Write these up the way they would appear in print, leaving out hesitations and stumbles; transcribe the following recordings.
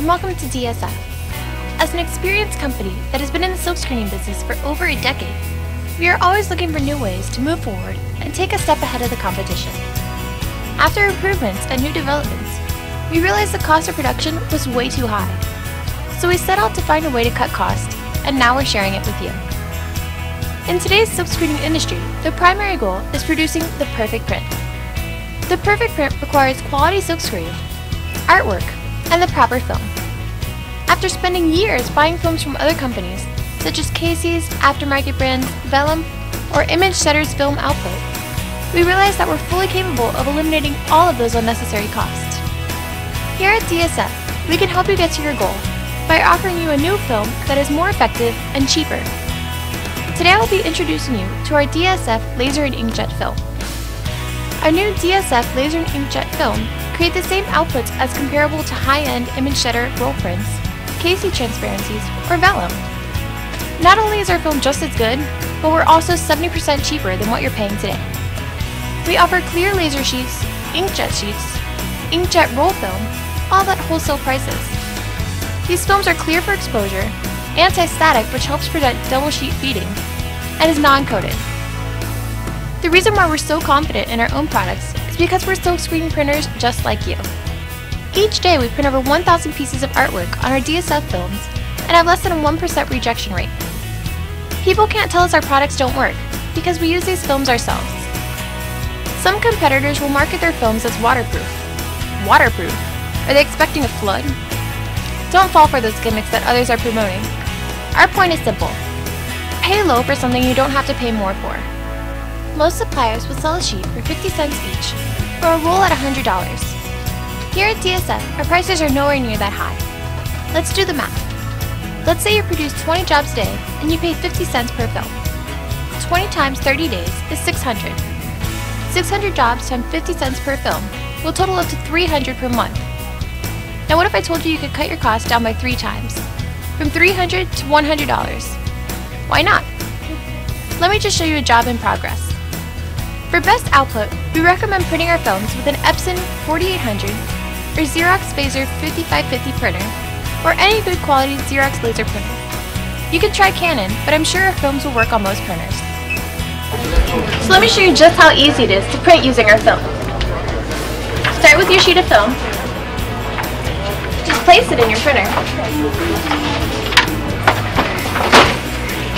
and welcome to DSF. As an experienced company that has been in the silk screening business for over a decade, we are always looking for new ways to move forward and take a step ahead of the competition. After improvements and new developments, we realized the cost of production was way too high. So we set out to find a way to cut costs, and now we're sharing it with you. In today's silk screening industry, the primary goal is producing the perfect print. The perfect print requires quality silk screen, artwork, and the proper film. After spending years buying films from other companies, such as KC's, aftermarket brands, Vellum, or Image Setters film output, we realized that we're fully capable of eliminating all of those unnecessary costs. Here at DSF, we can help you get to your goal by offering you a new film that is more effective and cheaper. Today I will be introducing you to our DSF Laser and Inkjet film. Our new DSF Laser and Inkjet film create the same outputs as comparable to high-end image shutter roll prints, KC transparencies, or Vellum. Not only is our film just as good, but we're also 70% cheaper than what you're paying today. We offer clear laser sheets, inkjet roll film, all at wholesale prices. These films are clear for exposure, anti-static, which helps prevent double sheet feeding, and is non-coated. The reason why we're so confident in our own products is because we're silk screen printers just like you. Each day we print over 1,000 pieces of artwork on our DSF films and have less than a 1% rejection rate. People can't tell us our products don't work because we use these films ourselves. Some competitors will market their films as waterproof. Waterproof? Are they expecting a flood? Don't fall for those gimmicks that others are promoting. Our point is simple. Pay low for something you don't have to pay more for. Most suppliers will sell a sheet for 50 cents each, or a roll at $100. Here at DSF, our prices are nowhere near that high. Let's do the math. Let's say you produce 20 jobs a day and you pay 50 cents per film. 20 times 30 days is 600. 600 jobs times 50 cents per film will total up to 300 per month. Now what if I told you could cut your cost down by 3 times? From $300 to $100. Why not? Let me just show you a job in progress. For best output, we recommend printing our films with an Epson 4800 or Xerox Phaser 5550 printer, or any good quality Xerox laser printer. You can try Canon, but I'm sure our films will work on most printers. So let me show you just how easy it is to print using our film. Start with your sheet of film. Just place it in your printer.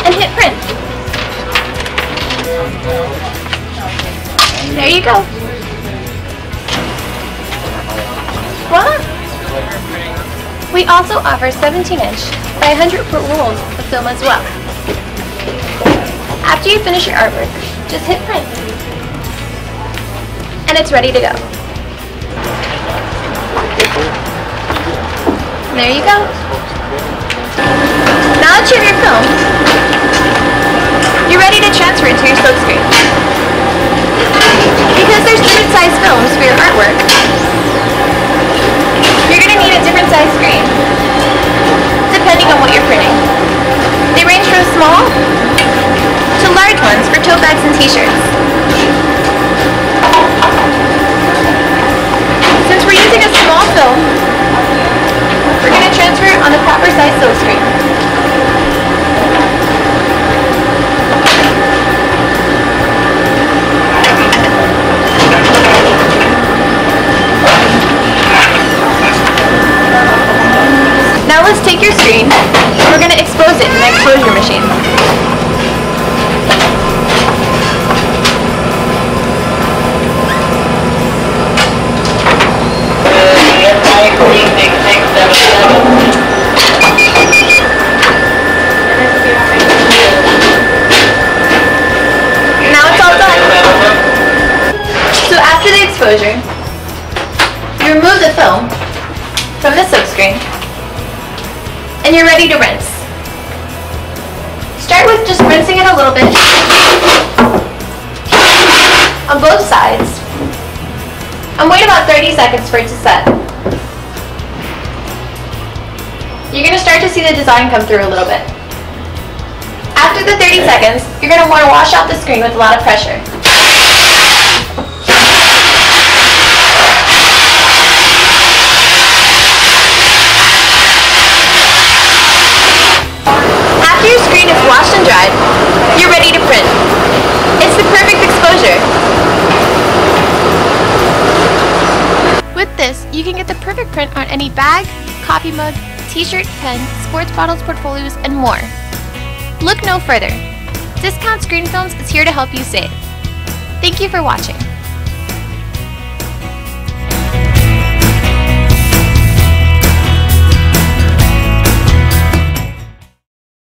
And hit print. There you go. Voila! We also offer 17-inch by 100-foot rolls of film as well. After you finish your artwork, just hit print. And it's ready to go. There you go. Now that you have your film, you're ready to transfer it to your silk screen. Because there's different size films for your artwork, you're going to need a different size screen, depending on what you're printing. They range from small to large ones for tote bags and t-shirts. Since we're using a small film, we're going to transfer it on the proper size silk screen. Now let's take your screen, and we're going to expose it in the exposure machine. Now it's all done. So after the exposure, you remove the film from the silk screen, and you're ready to rinse. Start with just rinsing it a little bit on both sides, and wait about 30 seconds for it to set. You're going to start to see the design come through a little bit. After the 30 seconds, you're going to want to wash out the screen with a lot of pressure. perfect print on any bag, coffee mug, t-shirt, pen, sports bottles, portfolios, and more. Look no further. Discount Screen Films is here to help you save. Thank you for watching.